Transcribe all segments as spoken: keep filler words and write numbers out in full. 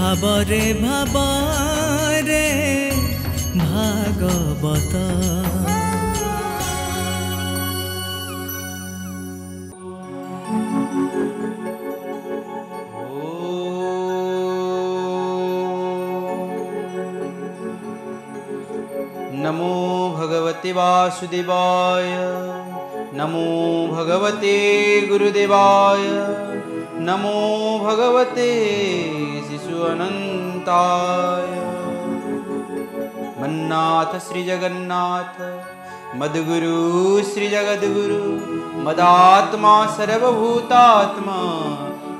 ভাবরে ভাবরে ভাগবত नमो भगवते वासुदेवाय नमो भगवते गुरुदेवाय नमो भगवते शिशु अनंताय। मन्नाथ श्री जगन्नाथ मदगुरु श्री जगद्गुरु मदात्मा सर्वभूतात्मा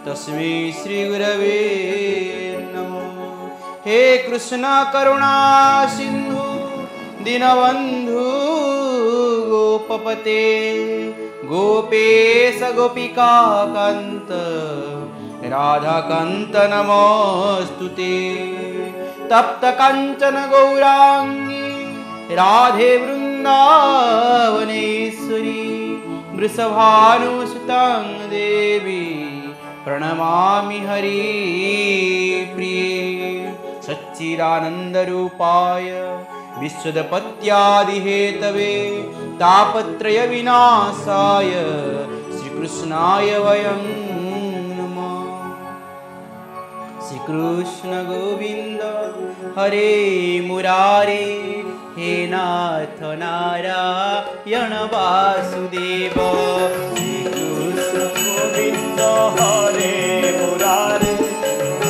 तस्मै श्री गुरवे नमो। हे कृष्ण करुणा सिंधु दीनबंधु गोपपते गोपेश गोपिका कांत राधाकांत नमोस्तुते। तप्त कांचन गौरांगी राधे वृंदावनेश्वरी वृषभानुसुतां देवी प्रणमामि हरि प्रिये। सच्चिदानंद रूपाय विश्वदपत्यादिहेतवे तापत्रय विनाशाय श्रीकृष्णाय वयं नमः। श्रीकृष्ण गोविंद हरे मुरारे हे नाथ नारायण वासुदेव। श्रीकृष्ण गोविंद हरे मुरारे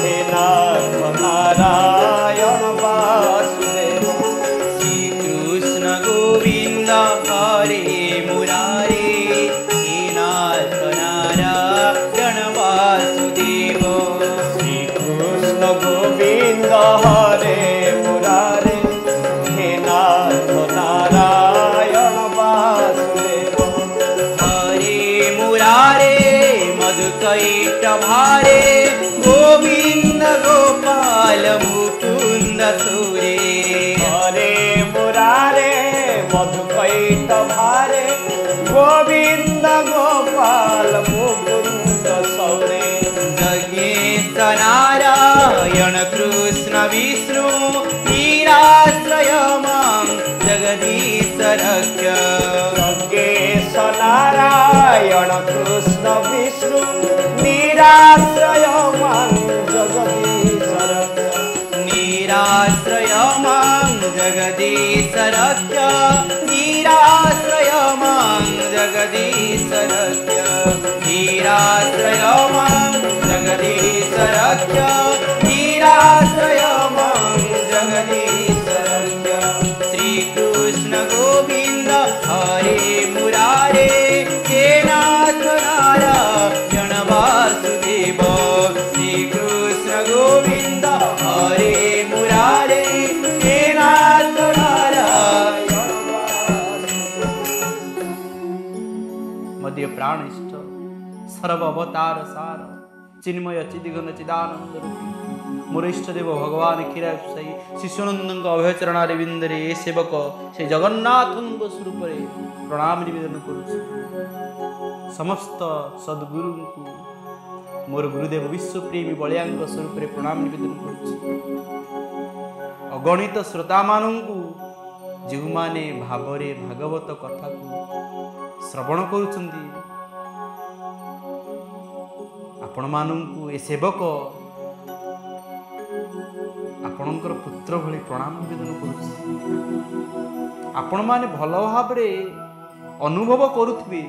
हे नाथ नारायण वासुदेव। श्रीकृष्ण गोविंद हरे मुरारे हे नाथ नारायण वासुदेव। श्रीकृष्ण गोविंद हरे मुरारे हे नाथ नारायण वासुदेव। हरे मुरारे मधुकैट भारे गोविंद गोपाल मुकुंद सूरे। हरे मुरारे मधुकैट भारे गोविंद गोपाल मुकुंद सूरे। जगेश नारायण कृष्ण विष्णु नीराश्रय मां जगदीश रक्ष। जगेश नारायण कृष्ण विष्णु नीराश्रय मां जगदीश रक्ष। नीराश्रय मां जगदीश रक्ष। नीराश्रय मां जगदीश रक्ष। नीराश्रय मां जगदीश रक्ष। नीराश्रय मां जगदीश रक्ष। श्रीकृष्ण गोविंद हरे मुरारे हे नाथ नारायण वासुदेव। श्रीकृष्ण गोविंद हरे मुरारे हे नाथ नारायण। मध्य प्राणिष्ठ सर्व अवतार सार चिन्मय चिदिगण चिदानंद मोर इष्टदेव भगवान क्षीराब्साई शिशुनंदन अभय चरणारविंदे ए सेवक से जगन्नाथ स्वरूप प्रणाम निवेदन करुछि। समस्त सद्गुरु को मोर गुरुदेव विश्वप्रेमी बलिया स्वरूप प्रणाम निवेदन करुछि। अगणित श्रोता मानू जो माने भावरे भागवत कथा को श्रवण करुछन्ति आपण मानू ए सेवक आपणकर पुत्र भली प्रणाम निवेदन करुछि। आपण माने भल भाव अनुभव करुथिबे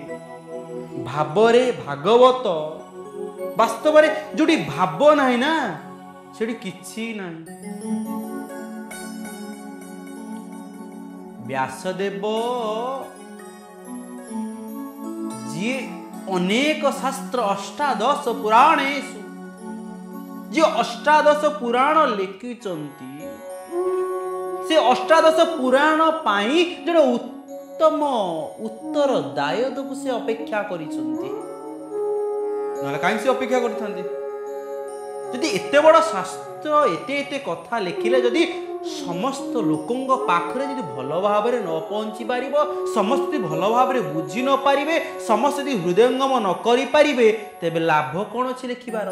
भावरे भागवत वास्तव रे जोडी भाव नाही ना सेडी किछि नाही। व्यासदेव जी अनेक शास्त्र अष्टादश पुराणेषु जे अष्टादश पुराण लिखिचंती से अष्टादश पुराण पाई जण उत्तम उत्तर दायद को से अपेक्षा करिसंती न काई से अपेक्षा करथंती। जदि एते बड़ शास्त्र एते एते कथा लिखिले जदि समस्त लोकों पाखरे जी भल भाव न पहुँची पार समस्त भल भाव बुझी न पारे समस्त हृदयंगम न करें तेबे लाभ कौन अच्छी लिखार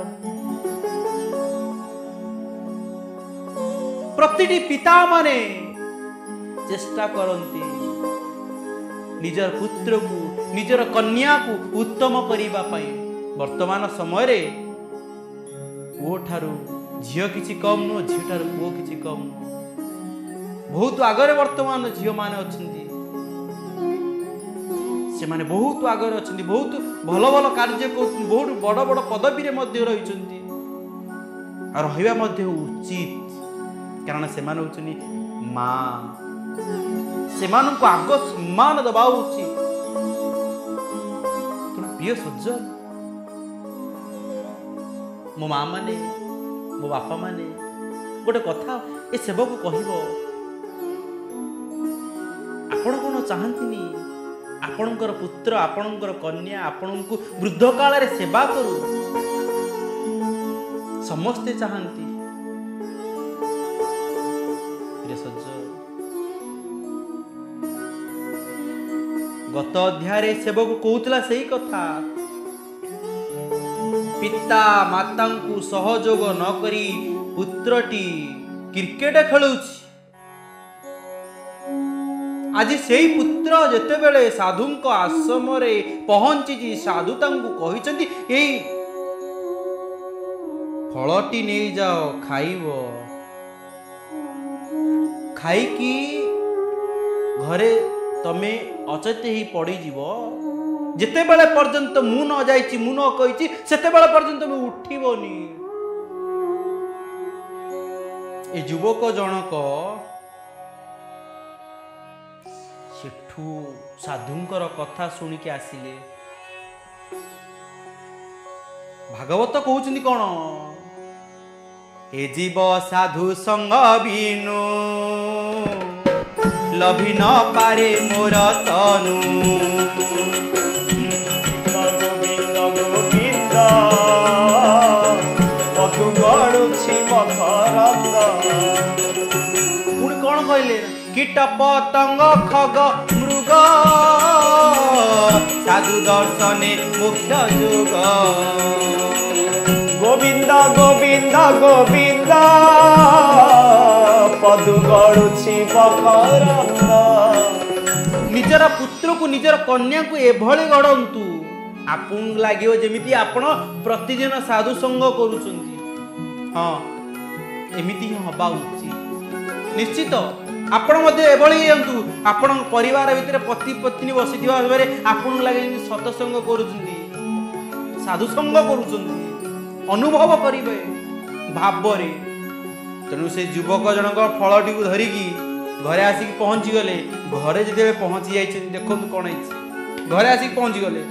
प्रतिटी पिता माने चेष्टा करंती निजर पुत्र को निजर कन्या को उत्तम करिबा पाई। वर्तमान समय रे ओ ठारू झियो किछि कम नो झियो ठारू ओ किछि कम बहुत आगरे वर्तमान झियो माने अछंती से माने बहुत आगरे अछंती बहुत भल भल कार्य को बहुत बड़ बड़ पदवी रे मध्ये रहिचंती आ रहिबा मध्ये उचित कारण से माने उचनी मां से मानु को आगो सम्मान दबाउ उचित। तो प्रिय सज्जन मो मां माने मो बापा माने गोटे कथा ए सेवक कहबो आपण कोन चाहंतिनी आपणकर पुत्र आपणकर कन्या आपणको वृद्ध काल रे सेवा करू समस्ते चाहंती। गत अध्याय सेवक कहूला से ही कथा पिता माता को सहयोग न करी पुत्रटी क्रिकेट खेलुछि। आज से पुत्र जेतेबेले साधु आश्रम रे पहुंची साधु तांकु कहिसेंती एई फलटी नहीं जाओ खाइबो खाई की घरे तमे अचेते ही पड़ी जीव जिते बेले पर्यंत मु न जाइछि मु न कहिछि सेते बेले पर्यंत मु उठिबोनी। ए युवक जनक सेठू साधुंकर कथा सुनि के आसिले भागवत कहउछनी कोन ए जीव साधु संग बिनु लभी न पारे मोर तनु गोविंद गोविंद मधु गणुछि मखरंद पुण कौन कहले कीट पतंग खग मृग साधु दर्शने मुख्य युग गोविंद गोविंद गोविंद पदु गणुछि बखरंद निजर पुत्र को निजर कन्या को एभली गड़ंतु आपण लागियो जेमिति आपण प्रतिदिन साधु संग करूचंती। हां एमिति हबा उचित निश्चित आपण मध्ये एभली हेंतु आपण परिवार भीतर पति पत्नी बसिथिबा बेरे आपण लागे सत संग करूचंती साधु संग करूचंती अनुभव करिवे भाबरे। तेणु से युवक जनक फलटी को धरिकी घरे आसिक पहुँची गले घरे जिते पहुँची जाइए देखु कौन घरे आसिक पहुँची गले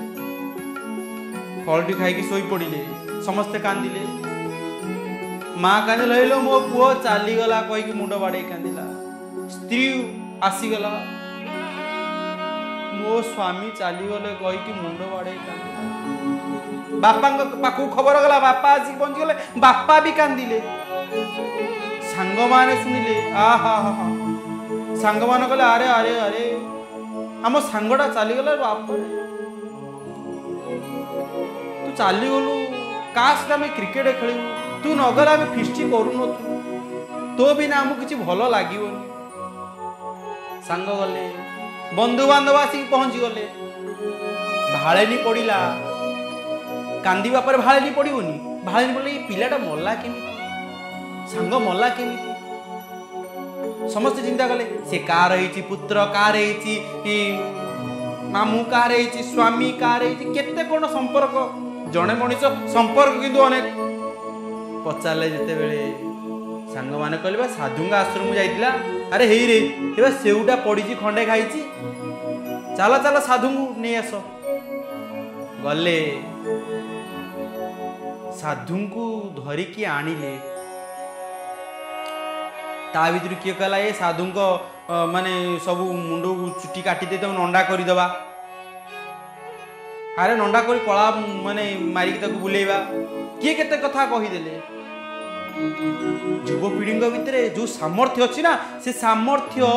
फलटी खाई शोई पड़े समस्ते कांदिले माँ कांदिले लो मो पुओ चलीगला कहीकि मुंड बाड़े कांदिला स्त्री आसीगला मो स्वामी चलीगले कहीकि मुंड बाड़े कांदिला बापा पाखु खबर गला बापा आसिक पहुँची गले बापा भी कांदिले सांग माने सुनिले आ हा हा सांग मान कहले अरे अरे अरे आम सांगटा चलीगला बाप तू चलीगलु काश आम क्रिकेट खेलु तू नगला आम फिस्ट करूनु तो भी ना आमको किसी भल लगे सांग गले बंधुबांधव आसिक पहुँची गले भाड़ेनी पड़ा कांदा पर भाड़ेनी पड़ोनी भाड़ेनी पड़े ये पिलाटा मरला केमी सांग मल्ला के समस्त चिंता कले से का रही पुत्र का रही मामू का रही स्वामी का रही केते कोण संपर्क जड़े मनीष संपर्क किंतु अनेक पचारे जिते बेले सांग माने कहले साधु आश्रम जाइतिला अरे हे रे ए सेउटा पड़ी खंडे खाई चल चल साधु नहीं आस गले साधु को धरिकी आनिले ता भर किए कहला ये साधु माने सब मुंड चुटी काटिदे तुम नंडा करदेवा अरे नंडा कर कला माने मारिक बुलेवा किए केते कथा कहीदेले युवपीढ़ी भितर जो सामर्थ्य अच्छी ना से सामर्थ्य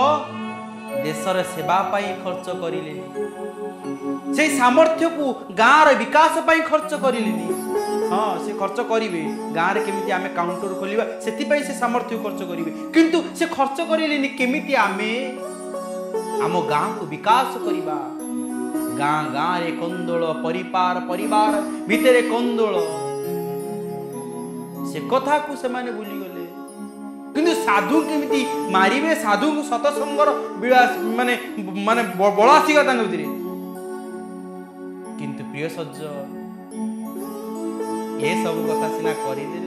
देशर सेवा खर्च करें से सामर्थ्य को गाँव विकास खर्च करें हाँ से खर्च करेंगे गाँव केमी आम काउंटर खोलिया से सामर्थ्य खर्च करेंगे किंतु से खर्च करें केमी आम आम गाँव को विकास करवा गाँ गाँव कंदोल परिवार परिवार भितर कंदोल से कथा को सेमाने भूलिगले किंतु साधु केमी मारे साधु को सतसंगर विलास माने माने बड़ा आसीगला किंतु प्रिय सज्ज ये सब कथा सीना करदे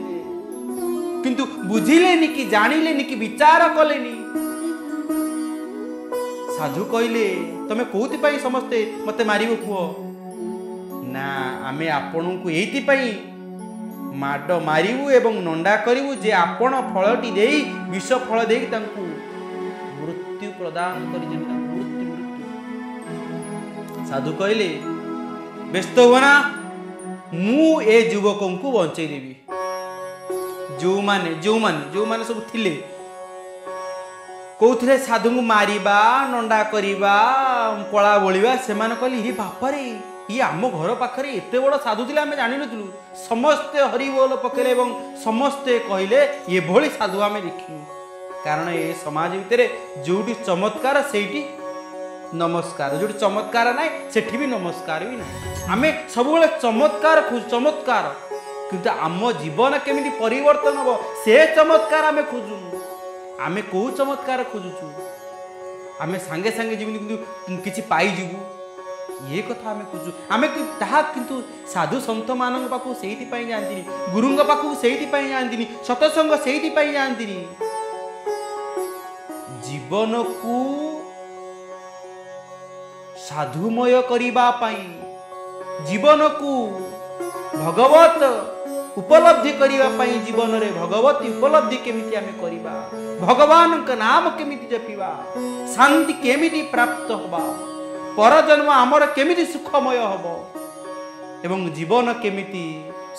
किंतु बुझिले कि जानिले कि विचार कले साधु कहले तुम्हें कौन समस्ते मत मार पुओ ना आमे आपण को ये माड मारू एवं नंडा करू जे आपण फलटी दे विष फल दे मृत्यु प्रदान कर मृत्यु मृत्यु साधु कहले व्यस्त होना मु ए युवकों को बंचई देवी जो माने जो माने जो माने सब थिले कौथे साधु को मारिबा नंडा करिबा कला बोलिबा से माने कहली हे बाप रे ये आम घर पाखे एत बड़ साधु थे आम जान नु समस्ते हरिबोल पकेले एवं समस्ते कहले ये भोली साधु आम देखू कारण ये समाज भितर जोटी चमत्कार सेठी नमस्कार जो चमत्कार ना से भी नमस्कार भी ना आम सब चमत्कार चमत्कार किंतु आम जीवन केमी परिवर्तन हम से चमत्कार आम खोजु आम कौ चमत्कार खोजुचु आम सांगे सांगे जीवन किसी पाइबू ये कथा आम खोजु आम किंतु साधु सन्त मान पाक से जानी गुरु पाक से जानी सतसंग से जानी जीवन को साधुमय करिबा पाई जीवन को भगवत उपलब्धि करिबा पाई जीवन रे भगवत उपलब्धि केमिति आमे करिबा भगवान का नाम केमिति जपिबा शांति केमिति प्राप्त होबा पर जन्म आमर केमिति सुखमय होबो एवं जीवन केमिति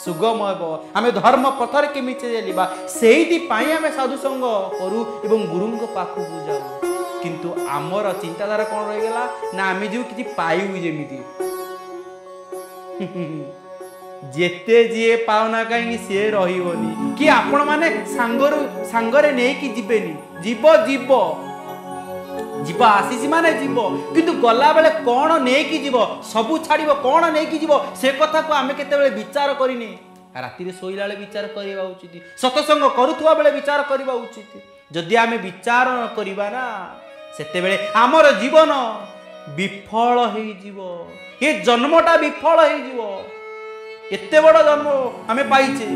सुगम होबो आमे धर्म पथर केमिति चलिबा सेहि पाई आमे साधु संग करू एवं गुरुंग पाखु जाऊ किंतु आमर चिंताधारा कौन रहीगला ना आम जो कि पाइबू जमी जेते जी पाओना कहीं सी रही कि आपण मैंने सांगर सांगरे नहीं जीवे जीव जीव जीव आसी माने जीव किंतु गला बेले कौन नहीं जीव सबू छाड़ कौन नहीं जीव से कथा को आम केतबेले विचार करने राति शोला विचार करवा उचित सतसंग करुवा बेले विचार करवा उचित जदि आम विचार न करवा ना सेते बेले आमर जीवन विफल हो जीवो ये जन्मटा विफल हो जीवो एते बड़ जन्म आम पाइचे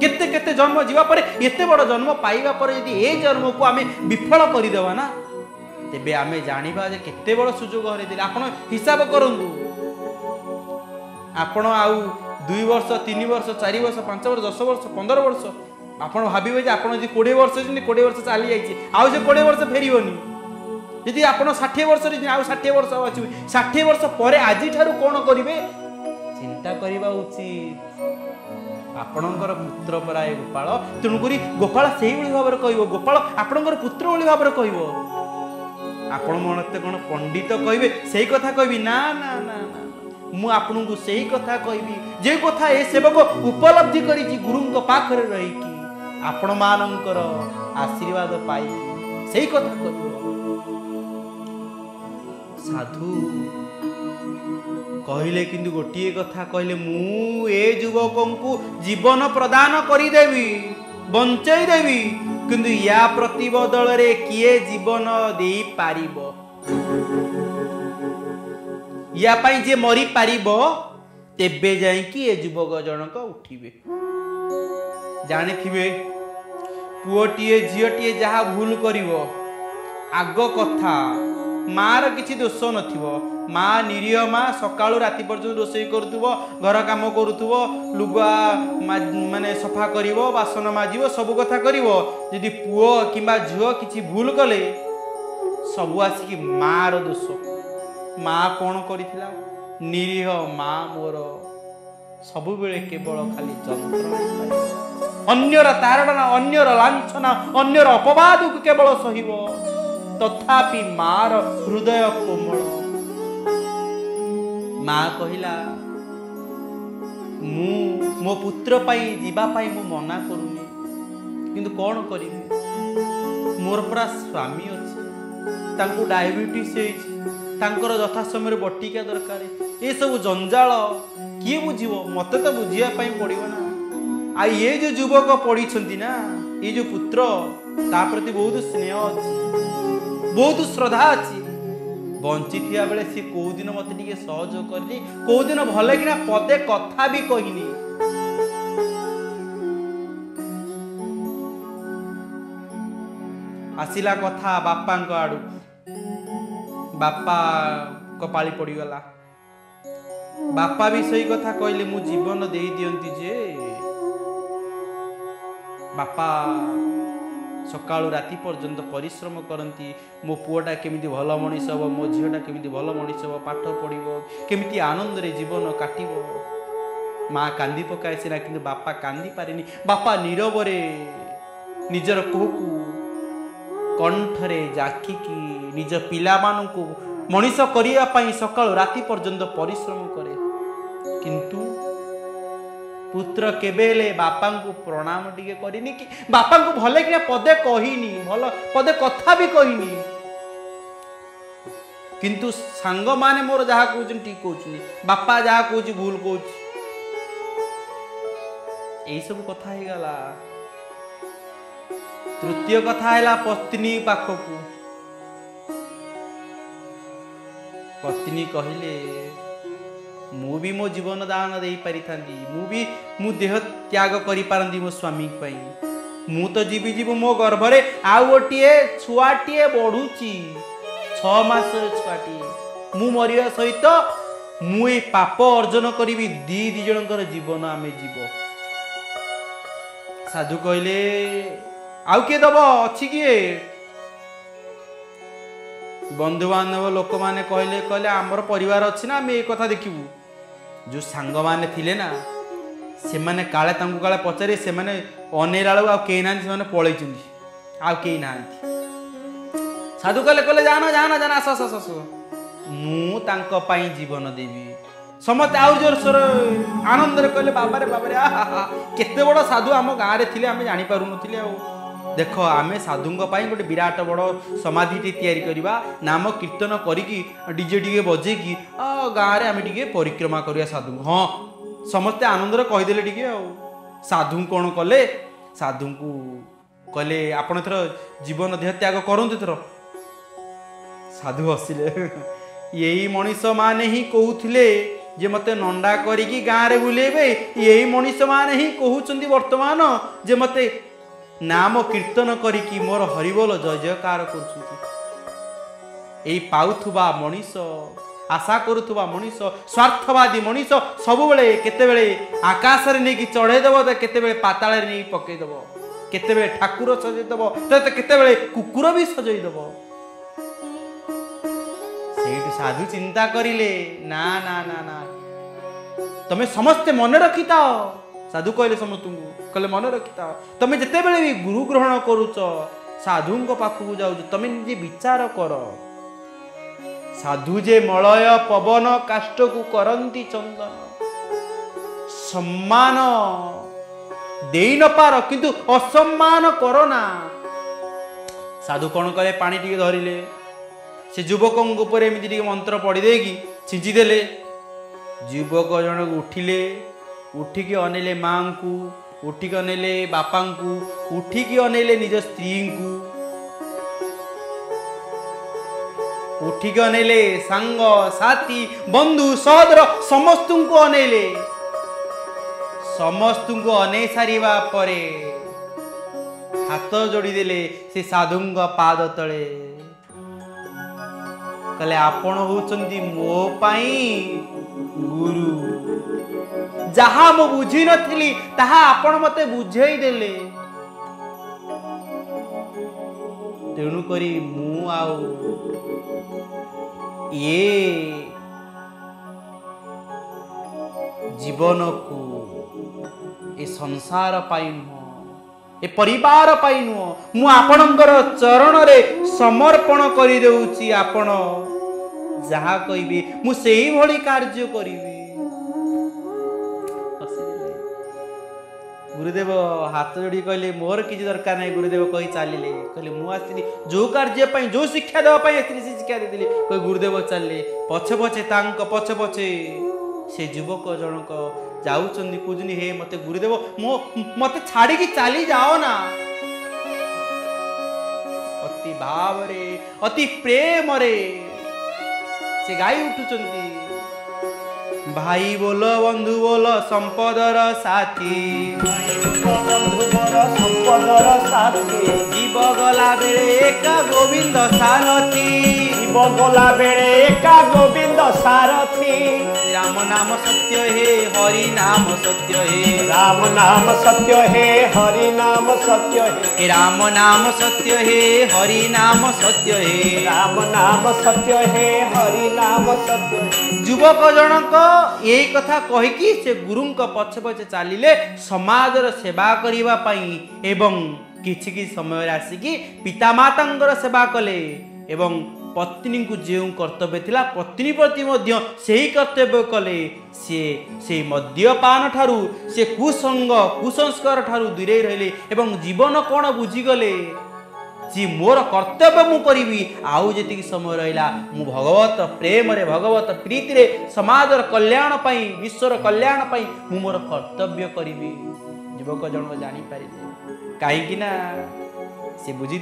केते केते जन्म जीवा परे एते बड़ जन्म पाइबा परे यदि ए जन्म को आम विफल करदेवा ना तेबे आम जानिबा जे केते बड़ सुजोग हरेइदेले आपण हिसाब करंतु आपण आउ दुई वर्ष तीन वर्ष चार वर्ष पांच वर्ष दस वर्ष पंदर वर्ष आपण भावे जे आपण जे कोड़े वर्ष कोड़े वर्ष चली जाइए आउ जे कोड़े वर्ष फेरबनी यदि आपड़ षाठी वर्ष आउ षाठी वर्ष अच्छे षाठी वर्ष पर आज कौन करेंगे चिंता करवा उचित आपणकर पुत्र परा ए गोपाल तेणुक गोपाल से भाव कह गोपाल आपणकर पुत्र भाव कह आपण मत कौन पंडित कहबे से कथा कहबी ना ना ना ना मु आपण को सही कथा कहबी जे कथा ए सेवक उपलब्धि करी गुरु पाखरे रही कि आपण मानकर आशीर्वाद पाई सही कथा कहबो साधु कहले किंतु गोटे कथा कहले मु ए युवकों को जीवन प्रदान करदेवी बंचई देवी किंतु या प्रति बदल रे किए जीवन दे पारिबो या पाई जे मरी पारिबो तेबे जाई कि ए युवक जनक उठिबे जानि थिबे पुओटिए झिओटिए जहा भूल करिवो आगो कथा मार किछि दोष नथिवो मा निरीह मा सकाळु राति पर्यंत रोषई करथुवो घर काम करथुवो लुगा माने सफा करिवो बासन माजिवो सब कथा करिवो यदि पुओ किबा झिओ किछि भूल कले सब आसी कि मार दोष माँ कौन करिथिला निरीह माँ मोर सबु बेले केवल खाली जंत्र अन्यर तारणा अन्यर लांछना अन्यर अपवाद को केवल सहिब तथापि मार हृदय कोमल माँ कहला मो पुत्र जीवाई मु मना करूनी किंतु कौन करी मोर परा स्वामी अच्छे डायबिटीज होकर यथा समय बटिका दरकार ये सब जंजाल किए बुझीब मत तो बुझाप पड़ो ना आ ये जो युवक पढ़ी ना ये जो पुत्र ता प्रति बहुत स्नेह अच्छी बहुत श्रद्धा अच्छी बंचीथिया बेले सी कौदिन मत सहयोग करनी कौदिन भले किना पदे कथा भी कहनी आसिला कथा बापा आड़ बापा को पाली पड़गला बापा भी सही कथा कहले मु जीवन दे दियंती जे बापा सकाळु राति पर्यंत परिश्रम करती मो पुआटा केमिति भल मनीष हे मो झीटा केमिति भल मनीष हे पाठ पढ़ो केमिति आनंद रे जीवन काटिबो माँ कांदी पकाए सिना किंतु बापा कांदी पारेनी बापा नीरव रे निजर कोहकु कंठरे जाकी की निज पिलामानंकु मनीष करिया पई सकाळु राति पर्यंत परिश्रम करे किंतु पुत्र केबेले बापा को प्रणाम टिके करिनी कि बापा को भले कि पदे कहनी भल पदे कथा भी कहनी किंतु सांग माने मोर जहा कहउछन ठीक कहउछन बापा जहा कहउछ भूल कहउछ एई सब कथा हे गला। तृतीय कथा हैला पत्नी पाखकु पत्नी कहिले मु भी मो जीवन दान दे पारि थांदी मु भी मु देह त्याग करि पारंदी मो स्वामी पई मु तो जीवी जीव मो गर्भ रे आ गोटिए छुआटीए बढ़ुची छ मास छुआटी मु मरिया सहित मु ए पाप अर्जन करिवि दी दी जनकर जीवन आमे जीव साधु कहले आउ के दबो अछि किए बंधु बांधव लोक माने कहले कहले आमर परिवार अछि ना आमे ए कथा देखिबू जो सांग माने थिले ना से माने काले तंगु काले पचारे से माने अनेराळु आ केई नांती माने पळै चुंदी आ केई नांती साधु कले कले जानो जानो जानो आसो आसो आसो मु तांको पई जीवन देबी समस्त आउ जोर सोर आनंद रे कले बाबा रे बाबा रे केते बडो साधु आम गां रे थिले आमे जानि पारु नथिले आ देख आमे साधु पई गोटे विराट बड़ समाधि तैयारी करवा नाम कीर्तन करिकी डीजे टिके बजे की गाँव में आम टे परिक्रमा करवा साधु हाँ समस्ते आनंद कहीदेले टी साधु कौन कले साधु को कले आपड़ थर जीवन देह त्याग करते थर साधु हसिले यही मनीष माने ही कहते जे मते नंडा करी गाँव में बुलेबे यही मनीष माने ही कहते वर्तमान जे मते नाम कीर्तन करिकी मोर हरिबोल जय जयकार कर पाउथुबा मनीष आशा करुवा मनीष स्वार्थवादी मनीष सब बेले केतेबेले आकाश रे नेकी चढ़े देव तो केतेबेले पाताल रे नेकी पकई देव केतेबेले ठाकुर सजई देव तो केतेबेले कुकुर भी सजई देव सेठ साधु चिंता करिले ना ना ना ना तमे समस्ते मन रखिताओ साधु कहले समस्तु कहले मन रखिता तुम जिते बड़े भी गुरु ग्रहण करुच साधु पाखक जाऊ तुम निजे विचार कर साधु जे मलय पवन काष्ट को करती चंदन सम्मान दे न पार किंतु असम्मान कर ना साधु कौन कले पानी टिके धरिले से युवक ऊपर एमती मंत्र पढ़ीदे कि छिंचीदेले युवक जनक उठिले उठिकी अनेले माँ को उठिकी अनेले बापा को उठिकी अनेले निज स्त्री को उठिकी अनेले सांग साथी बंधु सहोदर समस्त को अनेले समस्त को अने सारिबा परे हाथ जोड़ी देले से साधुंग पाद तले कले आपण होचंदी मो पाई गुरु जहा मु बुझी नथिली ताहा आपण मते बुझेई देले तेनु करी मु आउ ये जीवन को ए संसार पाई नु ए परिवार पाई नु मु आपणकर चरण रे समर्पण करी देउची आपण जहा कहिबे मु सेही भली कार्य करिबे पशि गुरुदेव हाथ जोड़ी कहले मोर किसी दरकार ना गुरुदेव कही चलिए कहले मुझे जो कार्य जो शिक्षा देवाई से शिक्षा देती कह गुरुदेव चलिए पछे पछे पछे पछे से युवक जनक जाऊँच पूजनी हे मत गुरुदेव मो मत छाड़ी चली जाओ ना अति भाव रे अति प्रेम रे से गाई उठुचंती भाई बोल बंधु बोल संपदर साथी जीव गला बेले एका गोविंद सारथी जीव गला बेले एका गोविंद सारथी राम नाम सत्य हे हरि नाम सत्य हे राम नाम सत्य हे हरि नाम सत्य हे राम नाम सत्य हे हरि नाम सत्य हे राम नाम सत्य हे हरि नाम सत्य हे युवक जनक यही कथा कहीकि से गुरु पछे पछे चलिए समाज सेवा करने कि समय आसिकी पिता माता सेवा कले एवं पत्नी को जो कर्तव्य थिला पत्नी प्रति से ही कर्तव्य कले सी से मद्यपान ठारू से कुसंग कुसंस्कार ठारू दूरे रहिले एवं जीवन कौन बुझीगले जी मोर कर्तव्य मु करी आउ जी समय रहा मु भगवत प्रेम रे भगवत प्रीति रे समाज कल्याण पाई विश्वर कल्याण पाई मु मोर कर्तव्य करी युवक जन जानी पारे कहीं ना से बुझी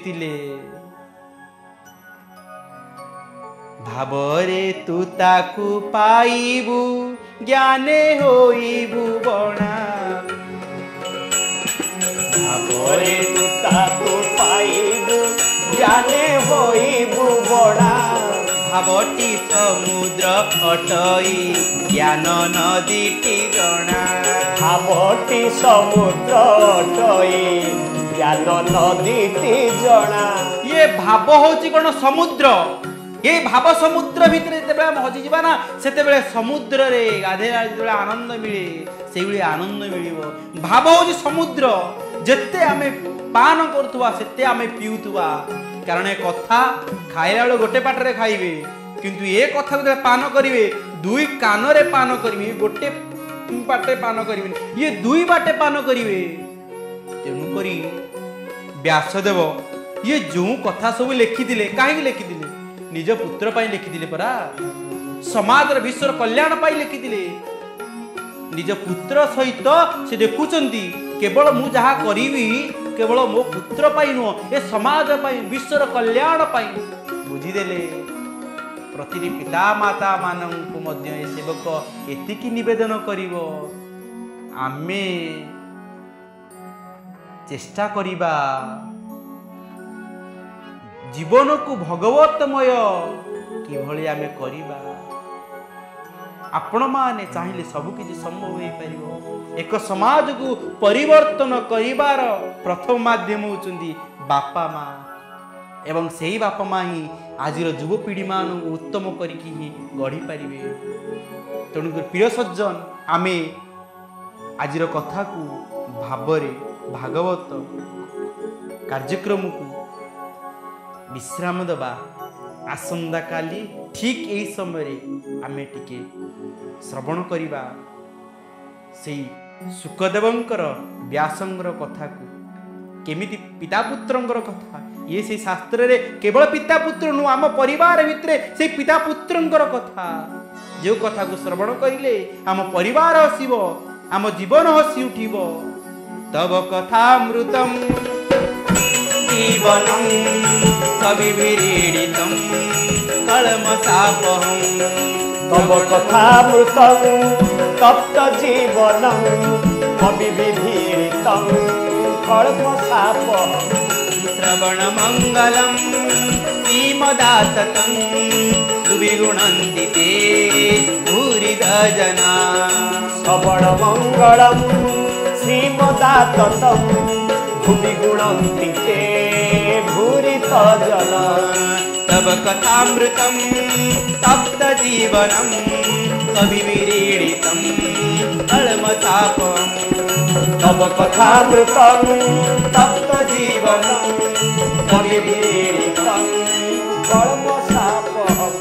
भावरे तू ताकू पाइबू ज्ञाने होइबू बणा भावरे तू ताकू पाइबू ज्ञाने होइबू बणा भावटी समुद्र अटई ज्ञान नदीटी गणा भावटी समुद्र अटई ज्ञान नदीटी जणा ये भाव होची कोन समुद्र ये भाव समुद्र भर हजि जावा ना से समुद्र रे गाधे जो आनंद मिले से भाई आनंद मिल भाव हूँ समुद्र जिते आम पान करुवा से आम पीऊवा कारण ये कथा खाइला बेल गोटे पाटे खाइबे किंतु ये कथा जो पान करेंगे दुई कान रे पान करेंगे गोटे पाटे पान करेंगे ये दुई बाटे पान करेंगे तेणुक व्यासदेव ये जो कथा सब लिखी कहीं लिखी निज पुत्र पाई लिखी परा समाज विश्व कल्याण पाई लिखी निज पुत्र सहित से देखुंट केवल मु जहा करी केवल मो पुत्र पाई नुह ए समाज पाई विश्व कल्याण पाई बुझीदेले प्रति पिता माता मानू मध्य सेवक एतिकी निवेदन करिवो आमे चेष्टा करिबा जीवन को भगवतमय किभली आमे करिबा आपण माने चाहिए सबकि संभव हो पार एक समाज को परिवर्तन करिवार प्रथम माध्यम होचुंदी बापा मा एवं से ही बापा मा ही आज युवपीढ़ी मान उत्तम करके ही गढ़ी पारे तेणुकर प्रिय सज्जन आमे आज कथा को भावरे भागवत कार्यक्रम को विश्राम दबा आसंदा काली ठीक यही समय आमे टिके श्रवण करवा से सुखदेवंकर व्यासंगर कथा को केमिति पिता पुत्रंगर कथा ये से शास्त्र रे केवल पिता पुत्र नु आम परिवार भितरे से पिता पुत्रंगर कथा जो कथा को श्रवण करिले आम परिवार हसीबो आम जीवन हसी उठिबो तब कथा अमृतम जीवनम कवि विरीडितम कलमसापहं तव कथामृतं तप्त जीवनम कवि विरीडितम कलमसापहं श्रवण मंगलम श्रीमदाततं सुविगुणन्ति ते भूरिदजना श्रवण मंगलम श्रीमदाततं भूरिगुणन्ति ते तब कथामृतं तप्त जीवनं कवि विरीडितं कलमसापहं तब कथामृतं तप्त जीवनं कवि विरीडितं कलमसापहं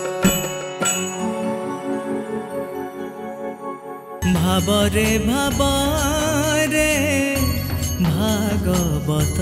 ভাবরে ভাবরে ভাগবত।